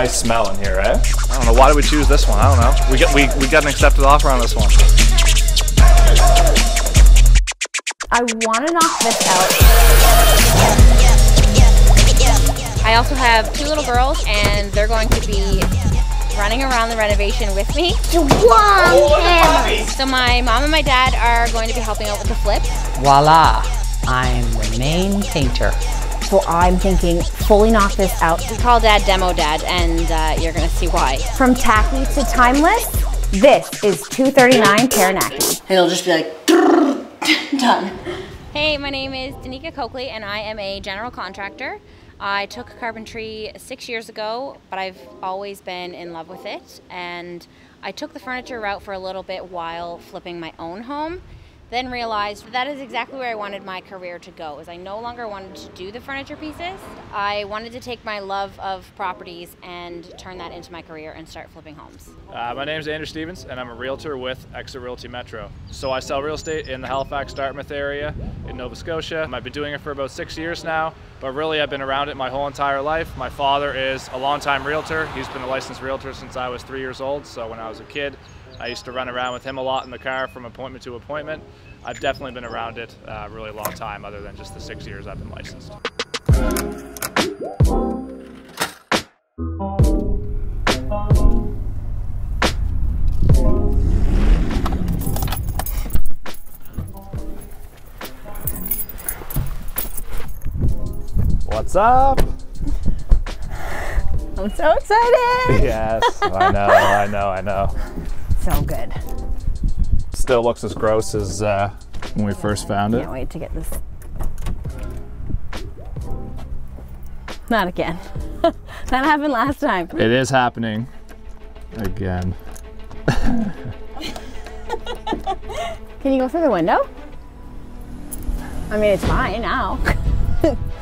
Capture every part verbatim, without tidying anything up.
nice smell in here, eh? I don't know, why did we choose this one? I don't know. We got, we, we got an accepted offer on this one. I want to knock this out. I also have two little girls, and they're going to be running around the renovation with me. Whoa, so my mom and my dad are going to be helping out with the flip. Voila, I'm the main painter. So I'm thinking, fully knock this out. We call Dad Demo Dad, and uh, you're gonna see why. From tacky to timeless, this is two thirty-nine Taranaki. And it'll just be like, done. Hey, my name is Deneika Coakley, and I am a general contractor. I took carpentry six years ago, but I've always been in love with it. And I took the furniture route for a little bit while flipping my own home, then realized that is exactly where I wanted my career to go, is I no longer wanted to do the furniture pieces. I wanted to take my love of properties and turn that into my career and start flipping homes. Uh, my name is Andrew Stephens, and I'm a realtor with Exit Realty Metro. So I sell real estate in the Halifax-Dartmouth area in Nova Scotia. I've been doing it for about six years now, but really I've been around it my whole entire life. My father is a longtime realtor. He's been a licensed realtor since I was three years old, so when I was a kid, I used to run around with him a lot in the car from appointment to appointment. I've definitely been around it a really long time, other than just the six years I've been licensed. What's up? I'm so excited! Yes, I know, I know, I know. So good. Still looks as gross as uh, when we first found it. Can't wait to get this. Not again. That happened last time. It is happening again. Can you go through the window? I mean, it's fine now.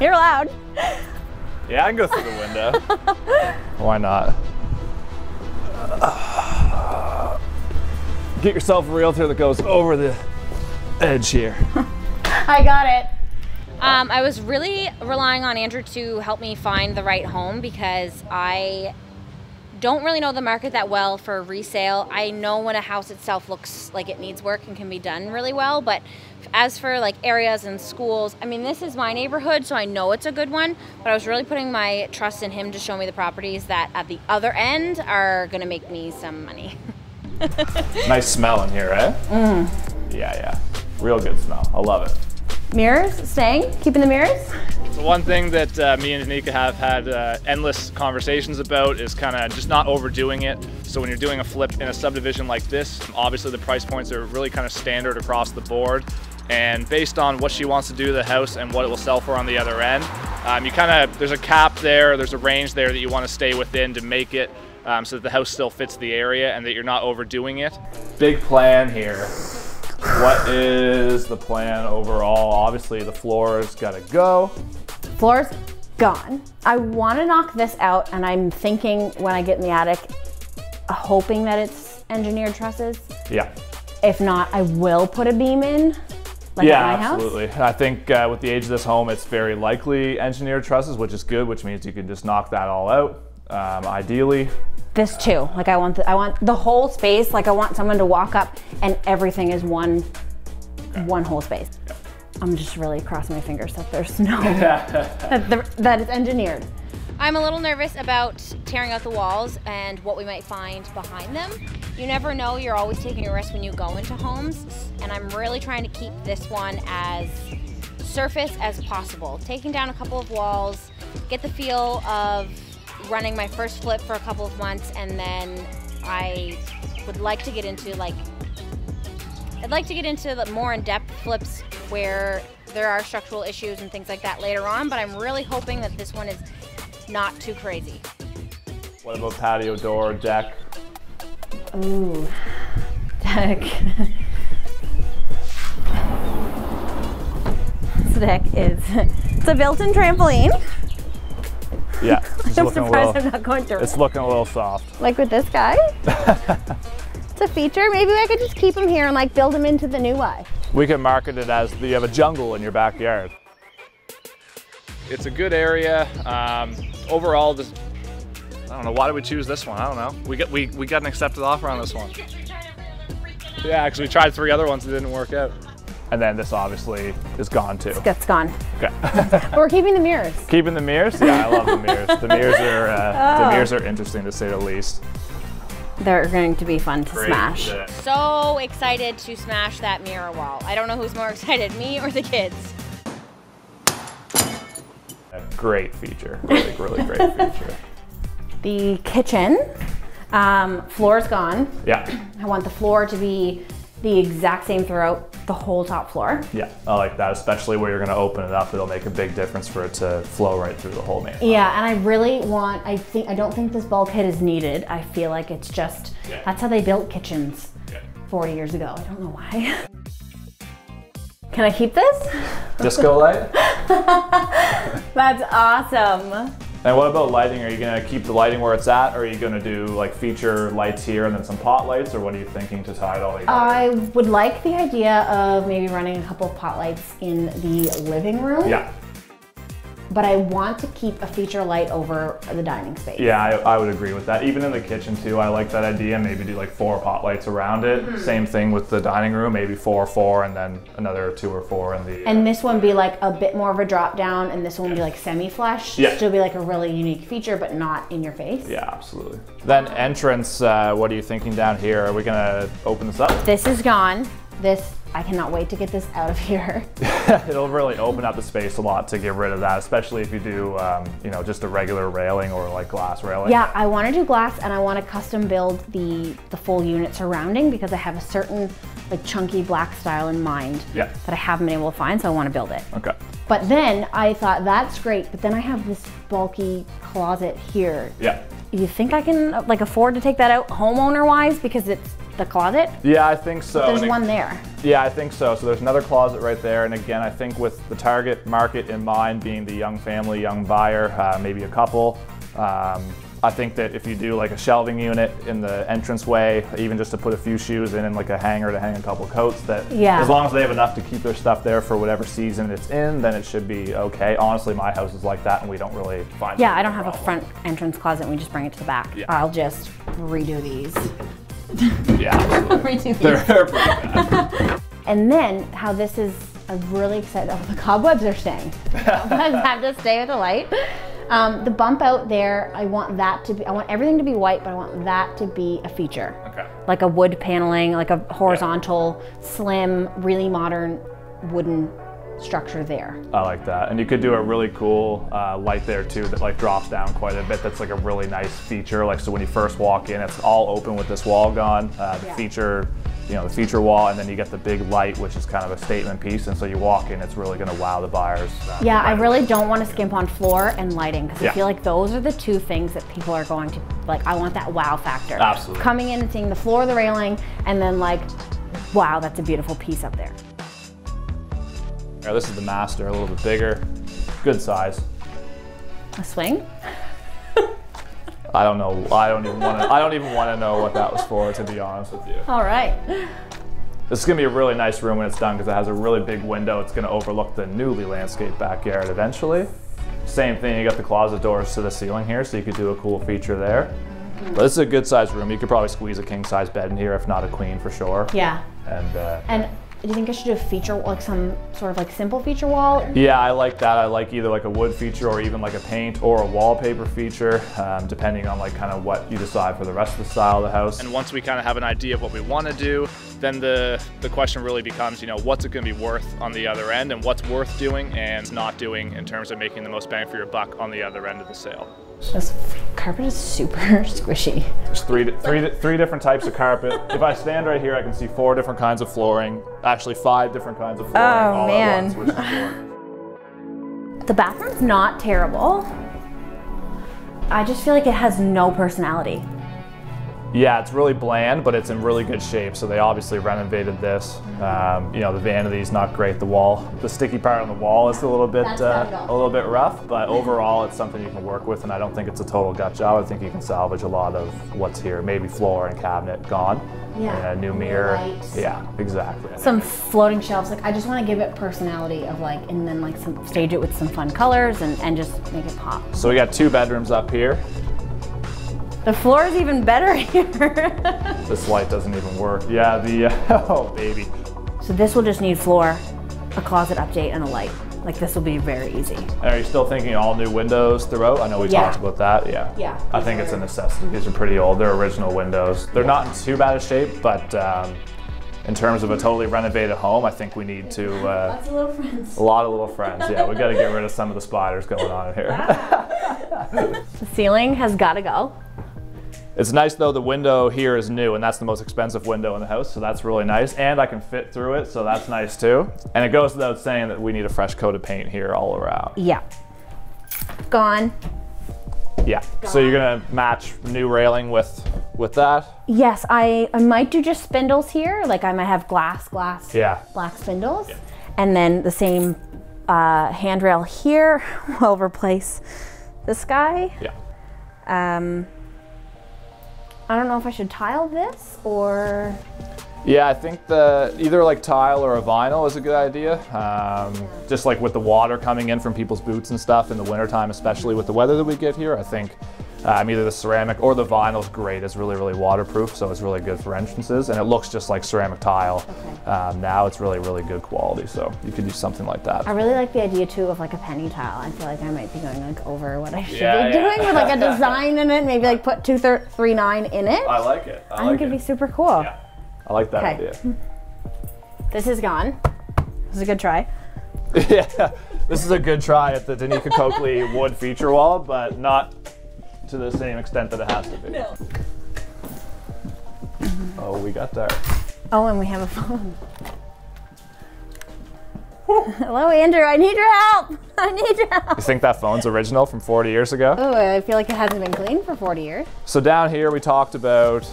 You're allowed. Yeah, I can go through the window. Why not? Get yourself a realtor that goes over the edge here. I got it. Um, I was really relying on Andrew to help me find the right home because I don't really know the market that well for resale. I know when a house itself looks like it needs work and can be done really well, but as for like areas and schools, I mean, this is my neighborhood, so I know it's a good one, but I was really putting my trust in him to show me the properties that at the other end are gonna make me some money. Nice smell in here, eh? Mm. Yeah, yeah. Real good smell. I love it. Mirrors? Staying? Keeping the mirrors? So one thing that uh, me and Deneika have had uh, endless conversations about is kind of just not overdoing it. So when you're doing a flip in a subdivision like this, obviously the price points are really kind of standard across the board. And based on what she wants to do to the house and what it will sell for on the other end, um, you kind of, there's a cap there, there's a range there that you want to stay within to make it Um, so that the house still fits the area and that you're not overdoing it. Big plan here. What is the plan overall? Obviously the floor's gotta go. Floor's gone. I wanna knock this out, and I'm thinking when I get in the attic, hoping that it's engineered trusses. Yeah. If not, I will put a beam in. Like yeah, at my house? Absolutely. I think uh, with the age of this home, it's very likely engineered trusses, which is good, which means you can just knock that all out. Um, ideally. This too, like I want, the, I want the whole space, like I want someone to walk up and everything is one, okay. one whole space. Yep. I'm just really crossing my fingers that there's no, that, the, that it's engineered. I'm a little nervous about tearing out the walls and what we might find behind them. You never know, you're always taking a risk when you go into homes, and I'm really trying to keep this one as surface as possible. Taking down a couple of walls, get the feel of running my first flip for a couple of months, and then I would like to get into like I'd like to get into the more in-depth flips where there are structural issues and things like that later on, but I'm really hoping that this one is not too crazy. What about patio door, deck? Ooh, deck. This deck is it's a built-in trampoline. Yeah, it's I'm surprised little, I'm not going to. It's looking a little soft. Like with this guy? It's a feature. Maybe I could just keep him here and like build him into the new life. We can market it as the, you have a jungle in your backyard. It's a good area. Um, overall, this, I don't know, why did we choose this one? I don't know. We got we, we got an accepted offer on this one. Yeah, actually we tried three other ones that didn't work out. And then this obviously is gone too. That's gone. Okay. But we're keeping the mirrors. Keeping the mirrors? Yeah, I love the mirrors. The mirrors are uh, oh. the mirrors are interesting to say the least. They're going to be fun to Great. smash. Yeah. So excited to smash that mirror wall. I don't know who's more excited, me or the kids. A great feature, really, really great feature. The kitchen, um, floor's gone. Yeah. I want the floor to be the exact same throughout the whole top floor. Yeah, I like that, especially where you're gonna open it up, it'll make a big difference for it to flow right through the whole main. Yeah, and I really want, I think, I don't think this bulkhead is needed. I feel like it's just, yeah. that's how they built kitchens yeah. forty years ago. I don't know why. Can I keep this? Disco light? That's awesome. And what about lighting? Are you gonna keep the lighting where it's at, or are you gonna do like feature lights here and then some pot lights, or what are you thinking to tie it all together? I would like the idea of maybe running a couple of pot lights in the living room. Yeah. But I want to keep a feature light over the dining space. Yeah, I, I would agree with that. Even in the kitchen too, I like that idea. Maybe do like four pot lights around it. Mm-hmm. Same thing with the dining room, maybe four or four, and then another two or four in the- And this one be like a bit more of a drop down, and this one yeah. be like semi-flush. Yeah. Still be like a really unique feature, but not in your face. Yeah, absolutely. Then entrance, uh, what are you thinking down here? Are we gonna open this up? This is gone. This, I cannot wait to get this out of here. It'll really open up the space a lot to get rid of that, especially if you do, um, you know, just a regular railing or like glass railing. Yeah, I want to do glass, and I want to custom build the the full unit surrounding because I have a certain like chunky black style in mind yeah. that I haven't been able to find, so I want to build it. Okay. But then I thought that's great, but then I have this bulky closet here. Yeah. You think I can like afford to take that out homeowner-wise because it's the closet? Yeah, I think so. But there's and one it, there. Yeah, I think so. So there's another closet right there. And again, I think with the target market in mind being the young family, young buyer, uh, maybe a couple, um, I think that if you do like a shelving unit in the entranceway, even just to put a few shoes in and like a hanger to hang a couple coats, that yeah. as long as they have enough to keep their stuff there for whatever season it's in, then it should be okay. Honestly, my house is like that and we don't really find Yeah, I don't have problem. a front entrance closet. We just bring it to the back. Yeah. I'll just redo these. Yeah, redo these. They're pretty bad. And then how this is, I'm really excited. Oh, the cobwebs are staying. Cobwebs have to stay with the light. Um, the bump out there, I want that to be, I want everything to be white, but I want that to be a feature. Okay. Like a wood paneling, like a horizontal, yeah. slim, really modern wooden structure there. I like that. And you could do a really cool uh, light there too that like drops down quite a bit. That's like a really nice feature. Like, so when you first walk in, it's all open with this wall gone. Uh, the yeah. feature, you know, the feature wall, and then you get the big light, which is kind of a statement piece. And so you walk in, it's really gonna wow the buyers. Uh, yeah, I really don't want to skimp on floor and lighting because yeah. I feel like those are the two things that people are going to, like, I want that wow factor. Absolutely. Coming in and seeing the floor, the railing, and then like, wow, that's a beautiful piece up there. Right, this is the master, a little bit bigger, good size. A swing? I don't know. I don't even want to. I don't even want to know what that was for, to be honest with you. All right. This is gonna be a really nice room when it's done because it has a really big window. It's gonna overlook the newly landscaped backyard eventually. Same thing. You got the closet doors to the ceiling here, so you could do a cool feature there. Mm-hmm. But this is a good sized room. You could probably squeeze a king size bed in here, if not a queen for sure. Yeah. And. Uh, and. Do you think I should do a feature, like some sort of like simple feature wall? Yeah, I like that. I like either like a wood feature or even like a paint or a wallpaper feature, um, depending on like kind of what you decide for the rest of the style of the house. And once we kind of have an idea of what we want to do, then the, the question really becomes, you know, what's it going to be worth on the other end and what's worth doing and not doing in terms of making the most bang for your buck on the other end of the sale. This carpet is super squishy. There's three, three, three different types of carpet. If I stand right here, I can see four different kinds of flooring. Actually, five different kinds of flooring. Oh, all man. At once, which is boring. The bathroom's not terrible. I just feel like it has no personality. Yeah, it's really bland, but it's in really good shape. So they obviously renovated this. Um, you know, the vanity's not great. The wall, the sticky part on the wall is a little bit uh, a little bit rough, but overall it's something you can work with. And I don't think it's a total gut job. I think you can salvage a lot of what's here. Maybe floor and cabinet gone. Yeah. And a new mirror. Lights. Yeah, exactly. Some floating shelves. Like, I just want to give it personality of like, and then like some, stage it with some fun colors and, and just make it pop. So we got two bedrooms up here. The floor is even better here. This light doesn't even work. Yeah, the, uh, oh baby. So this will just need floor, a closet update, and a light. Like this will be very easy. And are you still thinking all new windows throughout? I know we yeah. talked about that, yeah. Yeah. I think are. it's a necessity. These are pretty old, they're original windows. They're yeah. not in too bad a shape, but um, in terms of a totally renovated home, I think we need to... Uh, Lots of little friends. A lot of little friends, yeah. We've got to get rid of some of the spiders going on in here. The ceiling has got to go. It's nice though, the window here is new and that's the most expensive window in the house, so that's really nice. And I can fit through it, so that's nice too. And it goes without saying that we need a fresh coat of paint here all around. Yeah. Gone. Yeah, Gone. So you're gonna match new railing with with that? Yes, I, I might do just spindles here. Like I might have glass, glass, yeah. black spindles. Yeah. And then the same uh, handrail here will replace this guy. Yeah. Um, I don't know if I should tile this or... Yeah, I think the either like tile or a vinyl is a good idea. Um, yeah. Just like with the water coming in from people's boots and stuff in the wintertime, especially with the weather that we get here, I think um, either the ceramic or the vinyl is great. It's really, really waterproof, so it's really good for entrances. And it looks just like ceramic tile. Okay. Um, now it's really, really good quality, so you could do something like that. I really like the idea too of like a penny tile. I feel like I might be going like over what I should yeah, be yeah. doing with like a design in it, maybe like put two thirty-nine in it. I like it. I, I think like it'd it. be super cool. Yeah. I like that okay. idea. This is gone. This is a good try. Yeah, this is a good try at the Deneika Coakley wood feature wall, but not to the same extent that it has to be. No. Oh, we got there. Oh, and we have a phone. Hello, Andrew, I need your help. I need your help. You think that phone's original from forty years ago? Oh, I feel like it hasn't been cleaned for forty years. So down here we talked about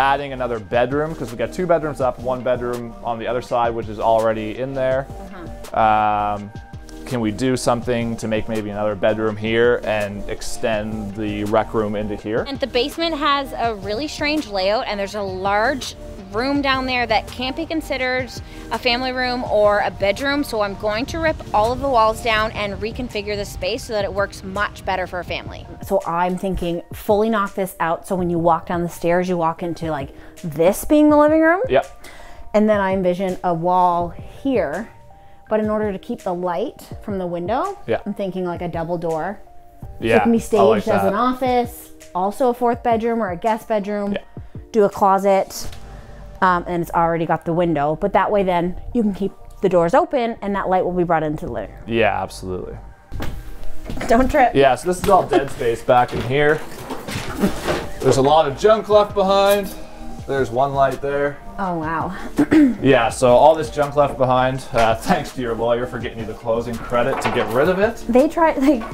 adding another bedroom because we got two bedrooms up, one bedroom on the other side, which is already in there. Uh-huh. um, can we do something to make maybe another bedroom here and extend the rec room into here? And the basement has a really strange layout, and there's a large room down there that can't be considered a family room or a bedroom, so I'm going to rip all of the walls down and reconfigure the space so that it works much better for a family. So I'm thinking fully knock this out, so when you walk down the stairs you walk into like this being the living room. Yep. And then I envision a wall here, but in order to keep the light from the window, yep. I'm thinking like a double door. Yeah, so it can be staged like as an office, also a fourth bedroom or a guest bedroom, yep. do a closet. Um, and it's already got the window, but that way then you can keep the doors open and that light will be brought into the living room. Yeah, absolutely. Don't trip. Yeah, so this is all dead space back in here. There's a lot of junk left behind. There's one light there. Oh, wow. Yeah, so all this junk left behind, uh, thanks to your lawyer for getting you the closing credit to get rid of it. They tried, like...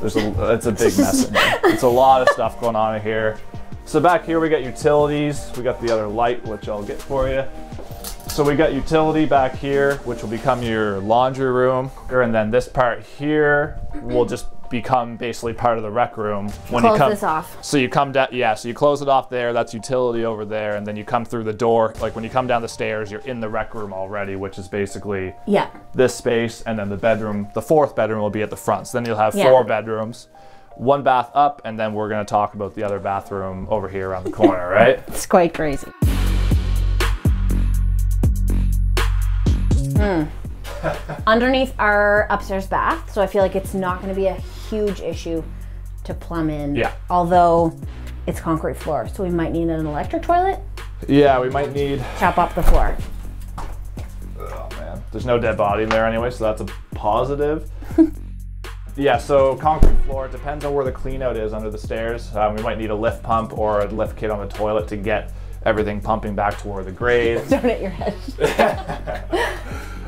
There's a, it's a big mess in there. It's a lot of stuff going on in here. So back here we got utilities, we got the other light, which I'll get for you. So we got utility back here, which will become your laundry room. And then this part here will just become basically part of the rec room. When close you come, this off. So you come down, yeah, so you close it off there, that's utility over there, and then you come through the door. Like when you come down the stairs, you're in the rec room already, which is basically yeah. this space, and then the bedroom, the fourth bedroom will be at the front. So then you'll have yeah. four bedrooms. One bath up, and then we're gonna talk about the other bathroom over here around the corner, right? It's quite crazy. Mm. Underneath our upstairs bath, so I feel like it's not gonna be a huge issue to plumb in. Yeah. Although it's concrete floor, so we might need an electric toilet. Yeah, we might need... Chop up the floor. Oh man, there's no dead body in there anyway, so that's a positive. Yeah, so concrete floor, it depends on where the clean out is under the stairs. Um, we might need a lift pump or a lift kit on the toilet to get everything pumping back toward the grade. Don't hit your head.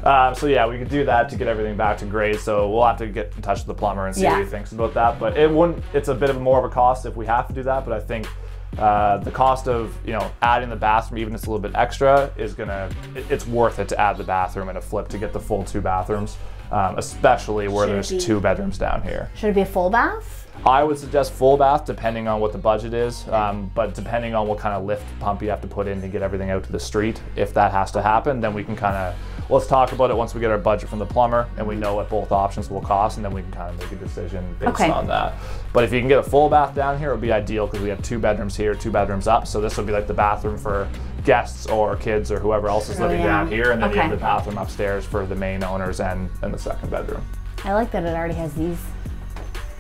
um, so yeah, we could do that to get everything back to grade. So we'll have to get in touch with the plumber and see yeah. what he thinks about that. But it wouldn't, it's a bit of more of a cost if we have to do that, but I think Uh, the cost of, you know, adding the bathroom, even if it's a little bit extra, is gonna, it's worth it to add the bathroom and a flip to get the full two bathrooms, um, especially where Should there's be, two bedrooms down here. Should it be a full bath? I would suggest full bath depending on what the budget is, um, but depending on what kind of lift pump you have to put in to get everything out to the street. If that has to happen, then we can kind of, let's talk about it once we get our budget from the plumber and we know what both options will cost, and then we can kind of make a decision based okay. on that. But if you can get a full bath down here, it would be ideal because we have two bedrooms here, two bedrooms up. So this would be like the bathroom for guests or kids or whoever else is living oh, yeah. down here, and then okay. you have the bathroom upstairs for the main owners and, and the second bedroom. I like that it already has these.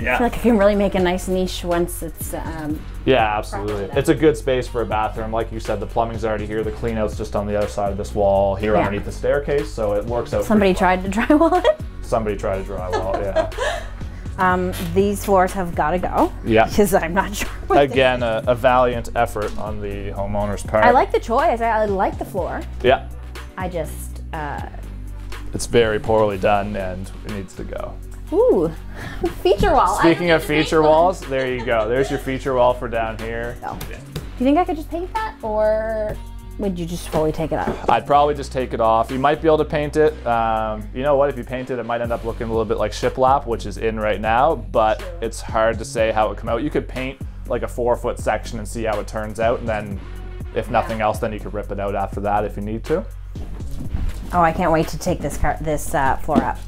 Yeah. I feel like I can really make a nice niche once it's um, yeah, absolutely. It's a good space for a bathroom. Like you said, the plumbing's already here. The clean out's just on the other side of this wall here yeah. underneath the staircase, so it works out. Somebody tried to drywall it? Somebody tried to drywall, yeah. Um, these floors have got to go. Yeah. Because I'm not sure. What Again, a, a valiant effort on the homeowner's part. I like the choice. I, I like the floor. Yeah. I just... Uh, it's very poorly done and it needs to go. Ooh, feature wall. Speaking of feature walls, one. There you go. There's your feature wall for down here. Oh. Yeah. Do you think I could just paint that, or would you just fully take it off? I'd probably just take it off. You might be able to paint it. Um, you know what, if you paint it, it might end up looking a little bit like shiplap, which is in right now, but sure. it's hard to say how it come out. You could paint like a four foot section and see how it turns out, and then if nothing yeah. else, then you could rip it out after that if you need to. Oh, I can't wait to take this, car this uh, floor up.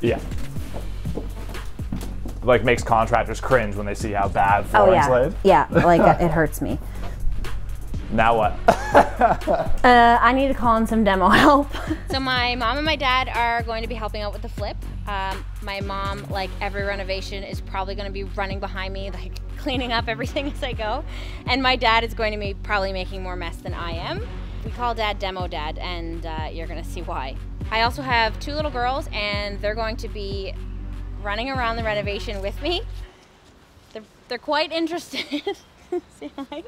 Yeah. Like makes contractors cringe when they see how bad flooring's laid. Oh yeah, yeah, like it hurts me. Now what? uh, I need to call in some demo help. So my mom and my dad are going to be helping out with the flip. Um, my mom, like every renovation, is probably going to be running behind me, like cleaning up everything as I go. And my dad is going to be probably making more mess than I am. We call dad Demo Dad, and uh, you're going to see why. I also have two little girls, and they're going to be running around the renovation with me. They're, they're quite interested. Say hi.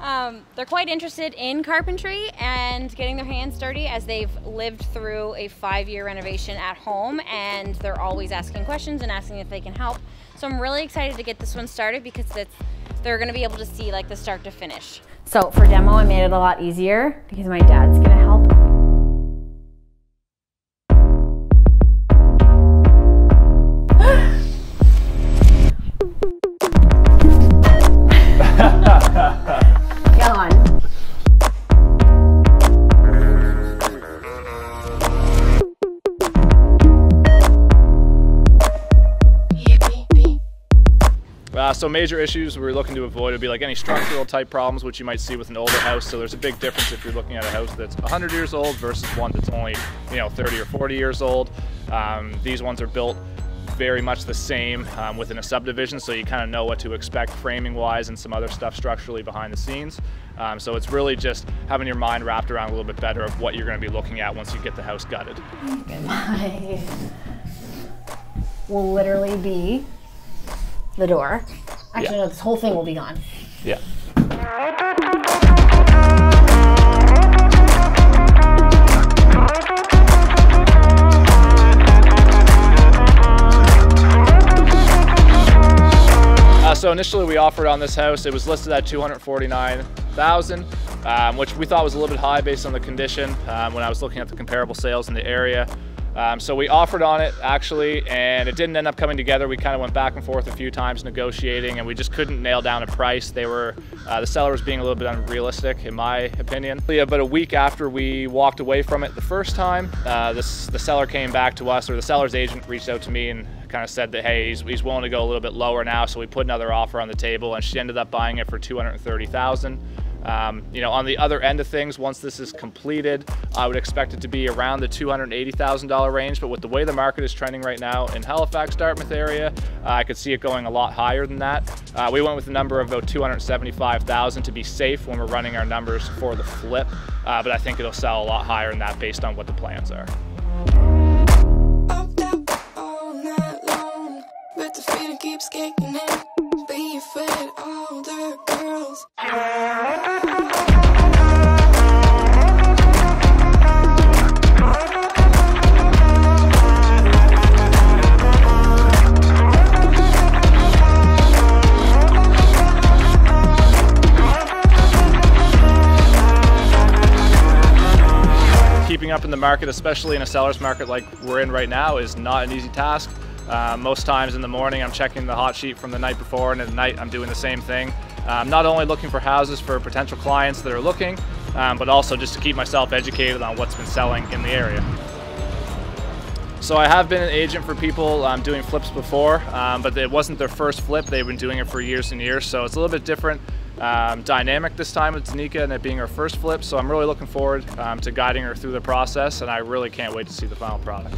um, they're quite interested in carpentry and getting their hands dirty, as they've lived through a five-year renovation at home, and they're always asking questions and asking if they can help. So I'm really excited to get this one started because it's, they're gonna be able to see like the start to finish. So for demo, I made it a lot easier because my dad's gonna help. Uh, so major issues we're looking to avoid would be like any structural type problems, which you might see with an older house. So there's a big difference if you're looking at a house that's one hundred years old versus one that's only, you know, thirty or forty years old. Um, these ones are built very much the same um, within a subdivision, so you kind of know what to expect framing wise and some other stuff structurally behind the scenes. Um, so it's really just having your mind wrapped around a little bit better of what you're going to be looking at once you get the house gutted. My will literally be the door. Actually, yeah. no, this whole thing will be gone. Yeah. Uh, so initially we offered on this house, it was listed at two hundred forty-nine thousand dollars. Um, which we thought was a little bit high based on the condition um, when I was looking at the comparable sales in the area. Um, so we offered on it actually, and it didn't end up coming together. We kind of went back and forth a few times negotiating, and we just couldn't nail down a price. They were, uh, the seller was being a little bit unrealistic in my opinion. Yeah, but a week after we walked away from it the first time, uh, this, the seller came back to us, or the seller's agent reached out to me and kind of said that, hey, he's, he's willing to go a little bit lower now. So we put another offer on the table, and she ended up buying it for two hundred thirty thousand dollars. Um, you know, on the other end of things, once this is completed, I would expect it to be around the two hundred eighty thousand dollar range. But with the way the market is trending right now in Halifax-Dartmouth area, uh, I could see it going a lot higher than that. Uh, we went with a number of about two hundred seventy-five thousand to be safe when we're running our numbers for the flip. Uh, but I think it'll sell a lot higher than that based on what the plans are. Keeping up in the market, especially in a seller's market like we're in right now, is not an easy task. Uh, most times in the morning I'm checking the hot sheet from the night before, and at night I'm doing the same thing. I'm um, not only looking for houses for potential clients that are looking, um, but also just to keep myself educated on what's been selling in the area. So I have been an agent for people um, doing flips before, um, but it wasn't their first flip. They've been doing it for years and years, so it's a little bit different um, dynamic this time with Deneika and it being her first flip. So I'm really looking forward um, to guiding her through the process, and I really can't wait to see the final product.